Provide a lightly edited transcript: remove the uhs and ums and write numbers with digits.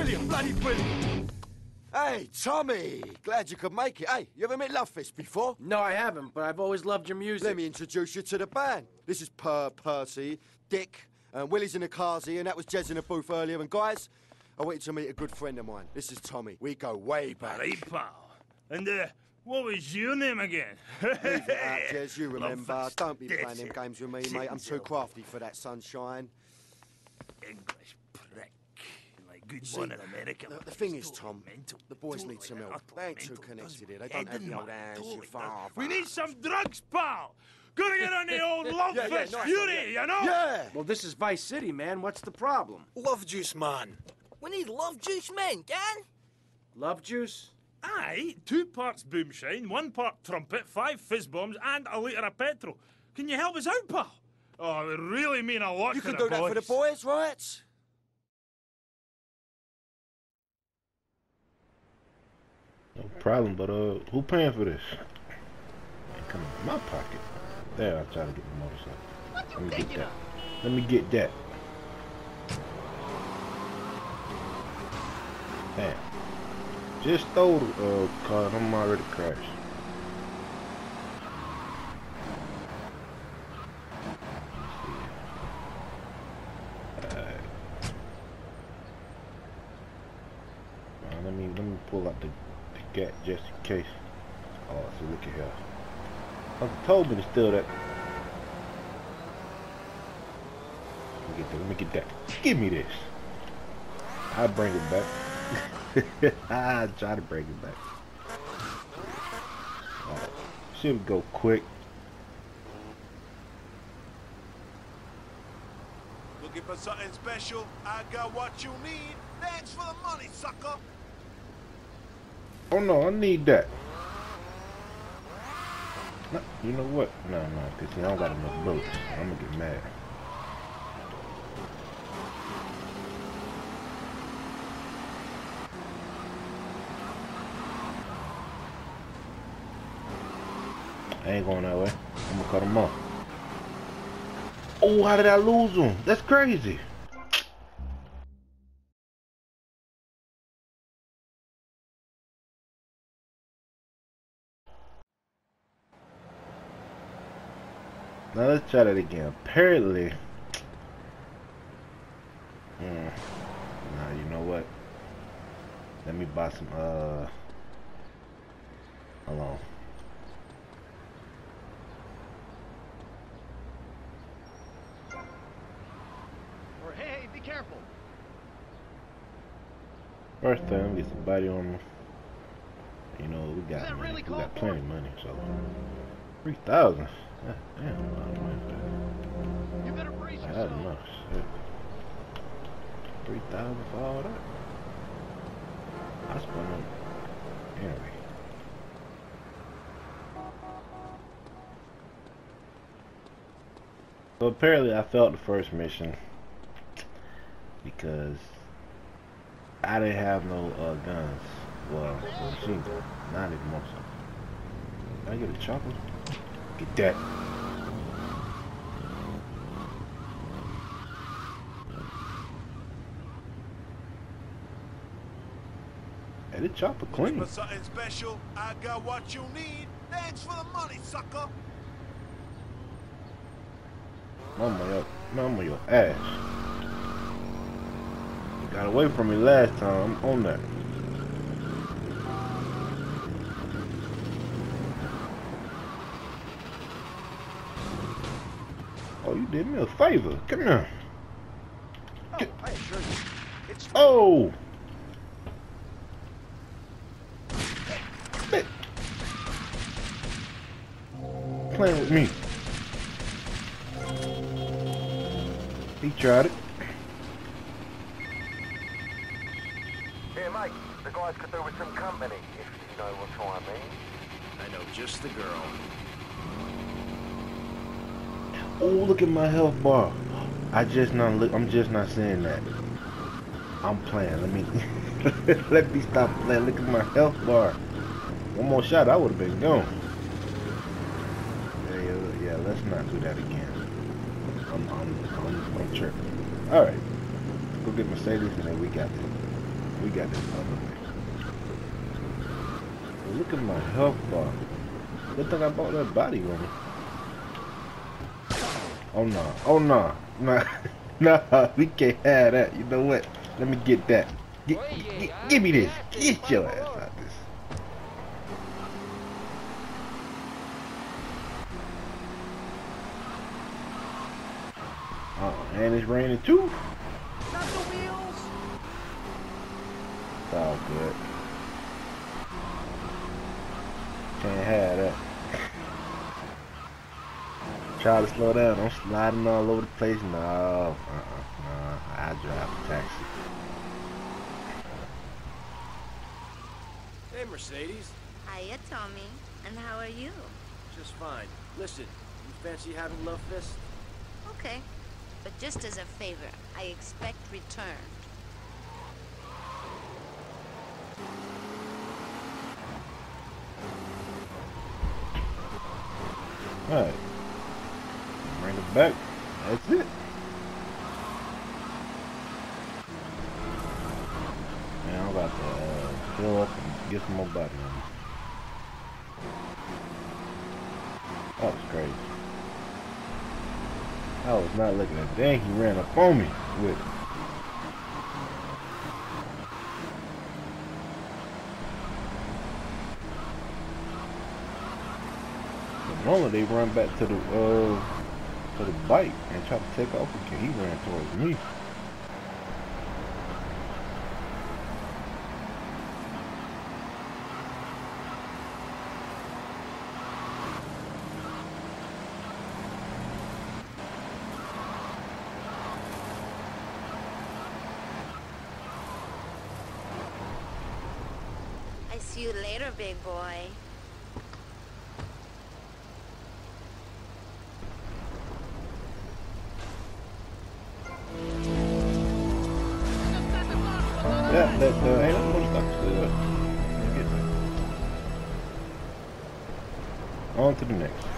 Brilliant, bloody brilliant. Hey, Tommy, glad you could make it. Hey, you ever met Lovefist before? No, I haven't, but I've always loved your music. Let me introduce you to the band. This is Per Percy, Dick, and Willie's in the Carzy, and that was Jez in the booth earlier. And guys, I wanted to meet a good friend of mine. This is Tommy. We go way back. Right, pal. And, what was your name again? Leave it out, Jez, you remember. Lovefist. Don't be playing them games with me, mate. I'm too crafty for that, sunshine. English prick. Like good one in America. Look, the thing is, Tom, the boys need some help. They ain't too connected here. They don't have the old hands your father. We need some drugs, pal! Gotta get on the old Lovefist fury, you know? Yeah! Well, this is Vice City, man. What's the problem? Love juice, man. We need love juice, man, can? Love juice? Aye, 2 parts boomshine, 1 part trumpet, 5 fizz bombs, and a litre of petrol. Can you help us out, pal? Oh, it would really mean a lot to the boys. You can do that for the boys, right? No problem, but who paying for this? Ain't coming out of my pocket. There, I'm trying to get the motorcycle. Let me get that. Damn. Just throw the car, I'm already crashed. Alright. Let me pull out the gat just in case. Oh, so look at here. Uncle Tobin is still that. Let me get that. Give me this. I'll bring it back. I try to break it back. Right. Should go quick. Looking for something special? I got what you need. Thanks for the money, sucker. Oh no, I need that. No, you know what? No, because I don't got enough bullets. I'm gonna get mad. I ain't going that way. I'm gonna cut him off. Oh, how did I lose him? That's crazy. Now let's try that again. Apparently. Nah, you know what? Let me buy some, hold on. First thing, we get some body armor. You know, we got plenty of money, so 3,000. Damn, a lot of money. You better brace yourself. I don't know, shit. 3,000 for all that. I spent on it. Anyway. So apparently, I failed the first mission because I didn't have no guns. Well, machine gun. Not anymore. Can I get a chopper? Get that. Hey, the chopper clean. For something special, I got what you need. Thanks for the money, sucker. Mama, your ass. Got away from me last time. I'm on that. Oh, you did me a favor. Come here. Oh! Bit. Playing with me. He tried it. The guys could do with some company, if you know what I mean. I know just the girl. Oh, look at my health bar. I'm just not saying that. I'm playing. Let me stop playing. Look at my health bar. One more shot, I would have been gone. Yeah. Let's not do that again. I'm tripping. All right, let's go get Mercedes, and then we got this. We got this motherfucker. Look at my health bar. Good thing I bought that body armor. Oh no, oh no, nah, nah, we can't have that. You know what? Let me get that. Give me this. Get your ass out of this. Oh, and it's raining too. Not the wheels. It's all good. Can't have that. Try to slow down. I'm sliding all over the place. No, I drive a taxi. Hey, Mercedes. Hiya, Tommy. And how are you? Just fine. Listen, you fancy having Lovefist? Okay, but just as a favor, I expect return. All right. Bring it back. That's it. Man, I'm about to fill up and get some more body on. That was crazy. I was not looking at that. He ran up on me with it. But normally they run back to the the bike and try to take off again. He ran towards me. I see you later, big boy. Ain't no more stuff to do. On to the next.